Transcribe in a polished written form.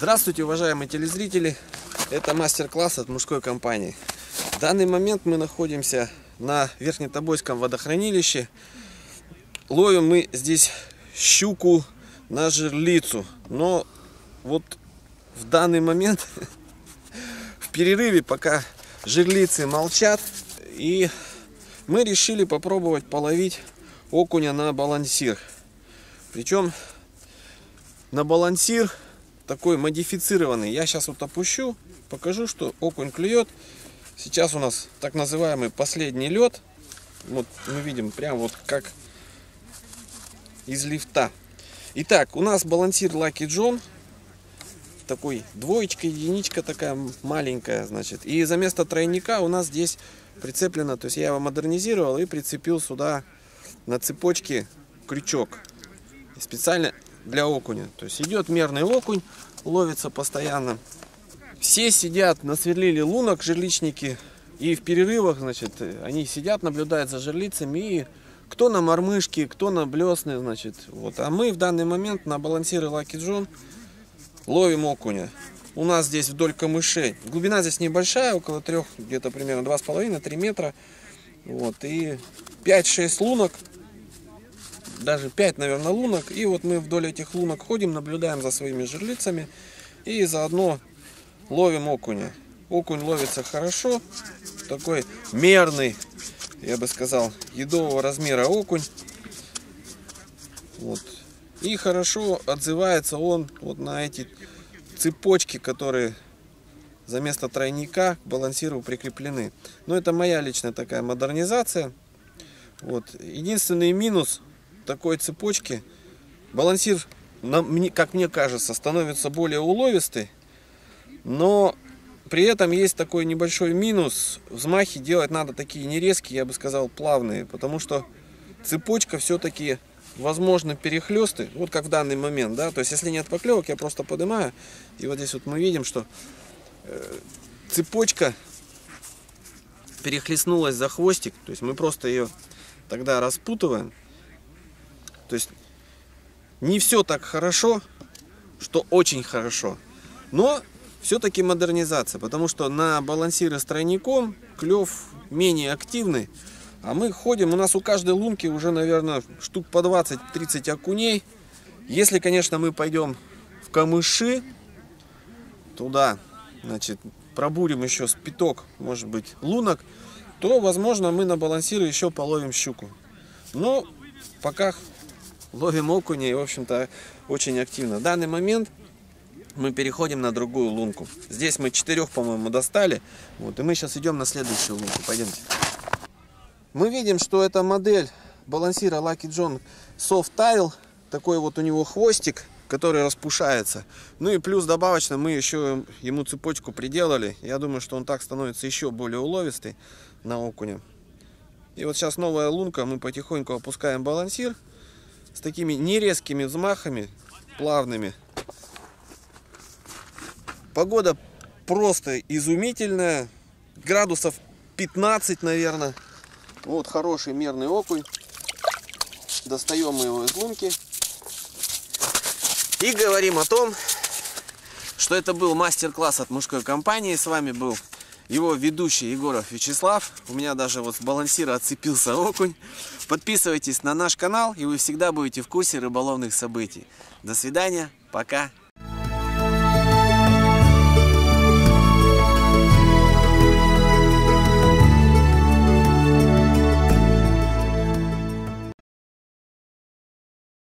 Здравствуйте, уважаемые телезрители! Это мастер-класс от мужской компании. В данный момент мы находимся на Верхнетобольском водохранилище. Ловим мы здесь щуку на жерлицу. Но вот в данный момент, в перерыве, пока жерлицы молчат, и мы решили попробовать половить окуня на балансир. Причем на балансир такой модифицированный. Я сейчас вот опущу, покажу, что окунь клюет. Сейчас у нас так называемый последний лед. Вот мы видим, прям вот как из лифта. Итак, у нас балансир Lucky John. Такой двоечка, единичка такая маленькая, значит. И за место тройника у нас здесь прицеплено, то есть я его модернизировал и прицепил сюда на цепочке крючок. Специально для окуня. То есть идет мерный окунь, ловится постоянно. Все сидят, насверлили лунок жерличники, и в перерывах, значит, они сидят, наблюдают за жерлицами, и кто на мормышке, кто на блесны, значит, вот. А мы в данный момент на балансиры Lucky John ловим окуня. У нас здесь вдоль камышей. Глубина здесь небольшая, около 3, где-то примерно 2,5-3 метра. Вот, и 5-6 лунок. Даже 5, наверное, лунок. И вот мы вдоль этих лунок ходим, наблюдаем за своими жерлицами. И заодно ловим окуня. Окунь ловится хорошо. Такой мерный, я бы сказал, едового размера окунь. Вот. И хорошо отзывается он вот на эти цепочки, которые за место тройника к балансиру прикреплены. Но это моя личная такая модернизация. Вот. Единственный минус такой цепочки: балансир, как мне кажется, становится более уловистый, но при этом есть такой небольшой минус: взмахи делать надо такие не резкие, я бы сказал, плавные, потому что цепочка все-таки, возможно, перехлесты, вот как в данный момент, да, то есть если нет поклевок, я просто поднимаю, и вот здесь вот мы видим, что цепочка перехлестнулась за хвостик, то есть мы просто ее тогда распутываем. То есть не все так хорошо, что очень хорошо, но все-таки модернизация, потому что на балансиры с тройником клев менее активный, а мы ходим, у нас у каждой лунки уже, наверное, штук по 20-30 окуней. Если, конечно, мы пойдем в камыши, туда, значит, пробурим еще с пяток, может быть, лунок, то, возможно, мы на балансиры еще половим щуку. Но пока ловим окуня, и, в общем-то, очень активно. В данный момент мы переходим на другую лунку. Здесь мы 4, по-моему, достали. Вот, и мы сейчас идем на следующую лунку. Пойдемте. Мы видим, что это модель балансира Lucky John Soft Tail. Такой вот у него хвостик, который распушается. Ну и плюс добавочно мы еще ему цепочку приделали. Я думаю, что он так становится еще более уловистый на окуня. И вот сейчас новая лунка. Мы потихоньку опускаем балансир. С такими нерезкими взмахами, плавными. Погода просто изумительная. Градусов 15, наверное. Вот хороший мерный окунь. Достаем мы его из лунки. И говорим о том, что это был мастер-класс от мужской компании. С вами был его ведущий Егоров Вячеслав. У меня даже вот с балансира отцепился окунь. Подписывайтесь на наш канал, и вы всегда будете в курсе рыболовных событий. До свидания, пока!